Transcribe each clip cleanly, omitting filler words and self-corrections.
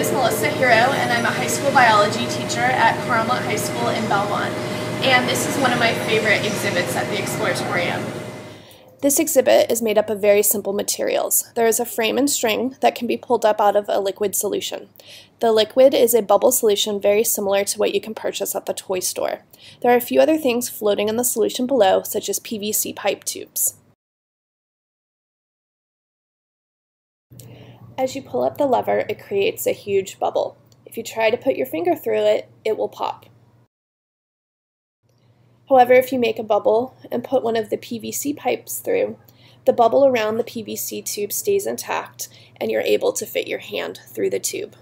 is Melissa Hiro, and I'm a high school biology teacher at Carlmont High School in Belmont. And this is one of my favorite exhibits at the Exploratorium. This exhibit is made up of very simple materials. There is a frame and string that can be pulled up out of a liquid solution. The liquid is a bubble solution very similar to what you can purchase at the toy store. There are a few other things floating in the solution below, such as PVC pipe tubes. As you pull up the lever, it creates a huge bubble. If you try to put your finger through it, it will pop. However, if you make a bubble and put one of the PVC pipes through, the bubble around the PVC tube stays intact and you're able to fit your hand through the tube.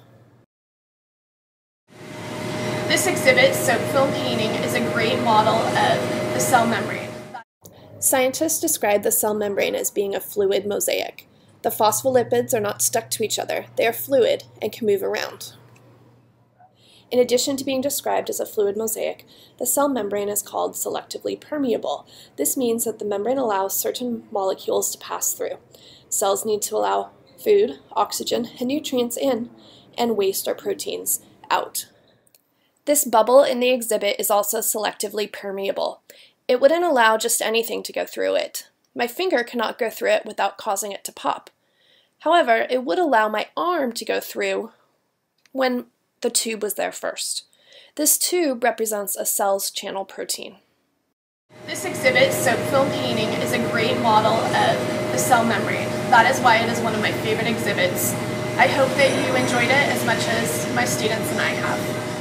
This exhibit, Soap Film Painting, is a great model of the cell membrane. Scientists describe the cell membrane as being a fluid mosaic. The phospholipids are not stuck to each other. They are fluid and can move around. In addition to being described as a fluid mosaic, the cell membrane is called selectively permeable. This means that the membrane allows certain molecules to pass through. Cells need to allow food, oxygen, and nutrients in, and waste or proteins out. This bubble in the exhibit is also selectively permeable. It wouldn't allow just anything to go through it. My finger cannot go through it without causing it to pop. However, it would allow my arm to go through when the tube was there first. This tube represents a cell's channel protein. This exhibit, Soap Film Painting, is a great model of the cell membrane. That is why it is one of my favorite exhibits. I hope that you enjoyed it as much as my students and I have.